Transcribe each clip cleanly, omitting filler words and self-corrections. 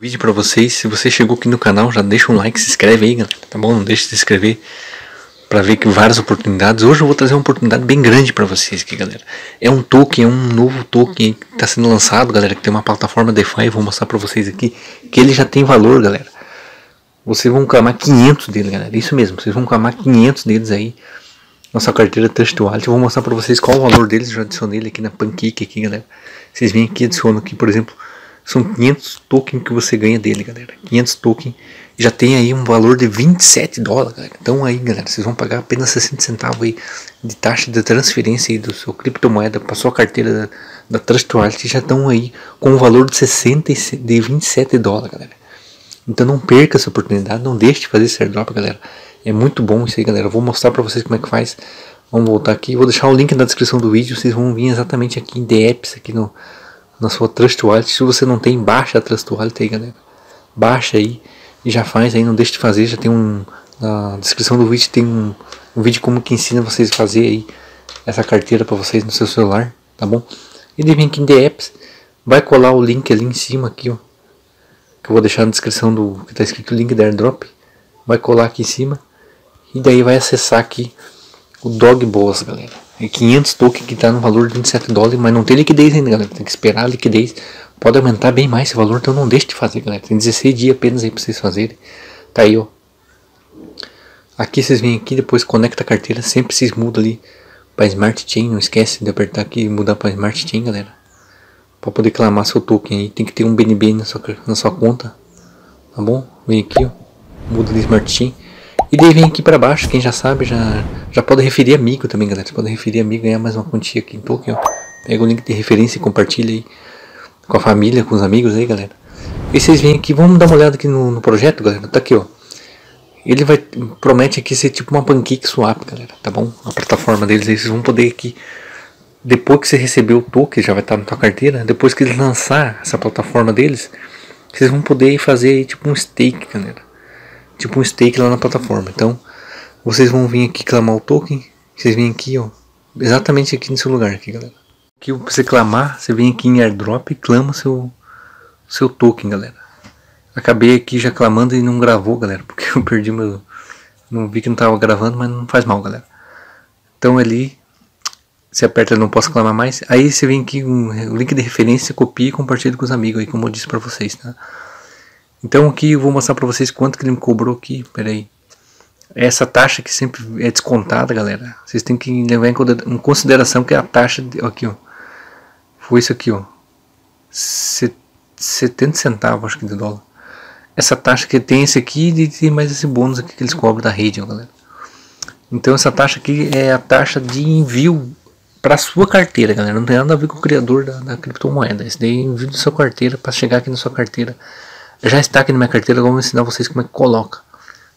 vídeo pra vocês. Se você chegou aqui no canal, já deixa um like, se inscreve aí, galera, tá bom? Não deixe de se inscrever pra ver que várias oportunidades. Hoje eu vou trazer uma oportunidade bem grande pra vocês aqui, galera. É um token, é um novo token que tá sendo lançado, galera, que tem uma plataforma DeFi. Vou mostrar pra vocês aqui que ele já tem valor, galera. Vocês vão clamar 500 dele, galera, isso mesmo, vocês vão clamar 500 deles aí. Nossa carteira Trust Wallet, eu vou mostrar pra vocês qual o valor deles. Eu já adicionei ele aqui na Pancake aqui, galera. Vocês vêm aqui, adicionam aqui, por exemplo, são 500 tokens que você ganha dele, galera. 500 tokens já tem aí um valor de 27 dólares, galera. Então aí, galera, vocês vão pagar apenas 60 centavos aí de taxa de transferência aí do seu criptomoeda para sua carteira da Trust Wallet. Já estão aí com um valor de 27 dólares, galera. Então não perca essa oportunidade, não deixe de fazer esse airdrop, galera. É muito bom isso aí, galera. Eu vou mostrar pra vocês como é que faz. Vamos voltar aqui. Vou deixar o link na descrição do vídeo. Vocês vão vir exatamente aqui em DApps, aqui no, na sua Trust Wallet. Se você não tem, baixa a Trust Wallet aí, galera. Baixa aí e já faz aí. Não deixe de fazer. Já tem um... Na descrição do vídeo tem um vídeo como que ensina vocês a fazer aí essa carteira pra vocês no seu celular, tá bom? E vem aqui em DApps. Vai colar o link ali em cima aqui, ó. Que eu vou deixar na descrição do... Que tá escrito o link da Airdrop. Vai colar aqui em cima. E daí vai acessar aqui o Dog Boss, galera. É 500 tokens que está no valor de 27 dólares, mas não tem liquidez ainda, galera. Tem que esperar a liquidez. Pode aumentar bem mais esse valor, então não deixe de fazer, galera. Tem 16 dias apenas aí para vocês fazerem. Tá aí, ó. Aqui vocês vêm aqui, depois conecta a carteira. Sempre vocês mudam ali para Smart Chain. Não esquece de apertar aqui e mudar para Smart Chain, galera. Para poder clamar seu token aí. Tem que ter um BNB na sua conta. Tá bom? Vem aqui, ó. Muda de Smart Chain. E daí vem aqui pra baixo, quem já sabe, já pode referir amigo também, galera. Você pode referir amigo e ganhar mais uma quantia aqui em token, ó. Pega o link de referência e compartilha aí com a família, com os amigos aí, galera. E vocês vêm aqui, vamos dar uma olhada aqui no projeto, galera. Tá aqui, ó. Ele promete aqui ser tipo uma Pancake Swap, galera, tá bom? A plataforma deles aí, vocês vão poder aqui, depois que você receber o token, já vai estar na tua carteira. Depois que eles lançar essa plataforma deles, vocês vão poder fazer aí tipo um stake, galera. Tipo um stake lá na plataforma. Então vocês vão vir aqui clamar o token. Vocês vêm aqui, ó, exatamente aqui nesse lugar aqui, galera. Aqui pra você clamar, você vem aqui em airdrop e clama seu token, galera. Acabei aqui já clamando e não gravou, galera, porque eu perdi meu... Não vi que não tava gravando, mas não faz mal, galera. Então ali você aperta não posso clamar mais. Aí você vem aqui o link de referência, copia e compartilha com os amigos aí, como eu disse pra vocês, tá? Então aqui eu vou mostrar pra vocês quanto que ele me cobrou aqui, peraí. Essa taxa que sempre é descontada, galera. Vocês têm que levar em consideração que a taxa, aqui ó. Foi isso aqui, ó. 70 centavos, acho que de dólar. Essa taxa que tem esse aqui e tem mais esse bônus aqui que eles cobram da rede, ó, galera. Então essa taxa aqui é a taxa de envio pra sua carteira, galera. Não tem nada a ver com o criador da criptomoeda. Esse daí é envio da sua carteira pra chegar aqui na sua carteira. Já está aqui na minha carteira, agora eu vou ensinar vocês como é que coloca,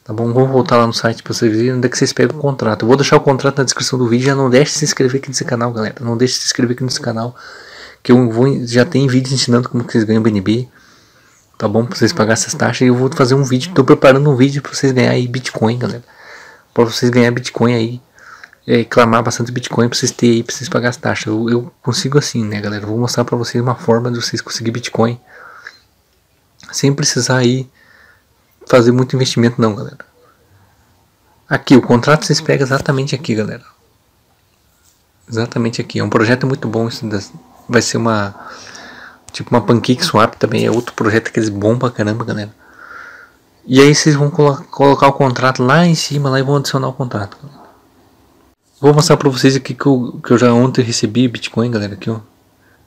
tá bom? Vamos voltar lá no site para vocês verem onde é que vocês pegam o contrato. Eu vou deixar o contrato na descrição do vídeo. Já não deixe de se inscrever aqui nesse canal, galera. Não deixe de se inscrever aqui nesse canal, que eu vou, já tem vídeo ensinando como que vocês ganham BNB, tá bom? Para vocês pagar essas taxas. E eu vou fazer um vídeo, estou preparando um vídeo para vocês ganharem Bitcoin, galera. Para vocês ganharem Bitcoin aí, clamar bastante Bitcoin para vocês terem aí, para vocês pagar as taxas. Eu consigo assim, né, galera? Eu vou mostrar para vocês uma forma de vocês conseguir Bitcoin sem precisar aí fazer muito investimento não, galera. Aqui, o contrato vocês pegam exatamente aqui, galera. Exatamente aqui. É um projeto muito bom. Isso vai ser uma... Tipo uma Pancake Swap também. É outro projeto que eles bombam pra caramba, galera. E aí vocês vão colocar o contrato lá em cima lá e vão adicionar o contrato, galera. Vou mostrar pra vocês aqui que eu já ontem recebi Bitcoin, galera. Aqui, ó.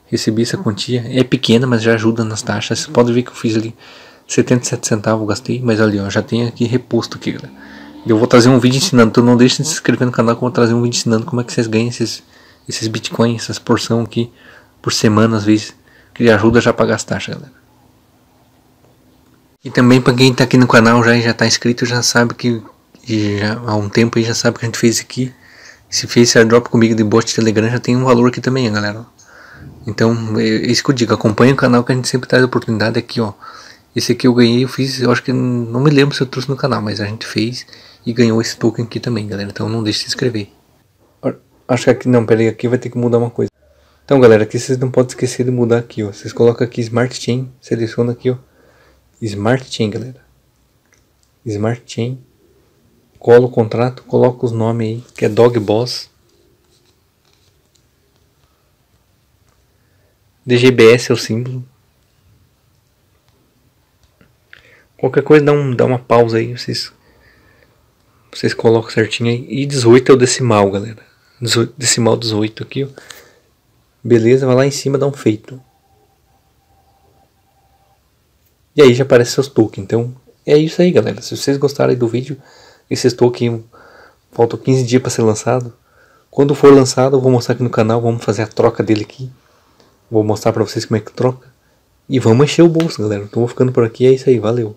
Recebi essa quantia, é pequena, mas já ajuda nas taxas. Vocês podem ver que eu fiz ali 77 centavos, gastei, mas ali ó, já tem aqui reposto aqui, galera. Eu vou trazer um vídeo ensinando, então não deixe de se inscrever no canal que eu vou trazer um vídeo ensinando como é que vocês ganham esses bitcoins, essas porção aqui por semana às vezes, que ajuda já a pagar as taxas, galera. E também para quem tá aqui no canal já tá inscrito, já sabe que já há um tempo aí já sabe que a gente fez aqui, se fez esse airdrop comigo de bot de Telegram, já tem um valor aqui também, galera. Então, é isso que eu digo, acompanha o canal que a gente sempre traz oportunidade aqui, ó. Esse aqui eu ganhei, eu fiz, eu acho que, não me lembro se eu trouxe no canal, mas a gente fez e ganhou esse token aqui também, galera. Então não deixe de se inscrever. Acho que aqui, não, peraí, aqui vai ter que mudar uma coisa. Então galera, aqui vocês não podem esquecer de mudar aqui, ó. Vocês colocam aqui Smart Chain, seleciona aqui, ó. Smart Chain, galera. Smart Chain. Cola o contrato, coloca os nomes aí, que é Dog Boss. DGBS é o símbolo. Qualquer coisa dá uma pausa aí, vocês colocam certinho aí. E 18 é o decimal, galera. Decimal 18 aqui, ó. Beleza, vai lá em cima, dá um feito. E aí já aparece seus tokens. Então é isso aí, galera. Se vocês gostarem do vídeo, esses tokens faltam 15 dias para ser lançado. Quando for lançado, eu vou mostrar aqui no canal, vamos fazer a troca dele aqui. Vou mostrar para vocês como é que troca. E vamos encher o bolso, galera. Então vou ficando por aqui, é isso aí, valeu.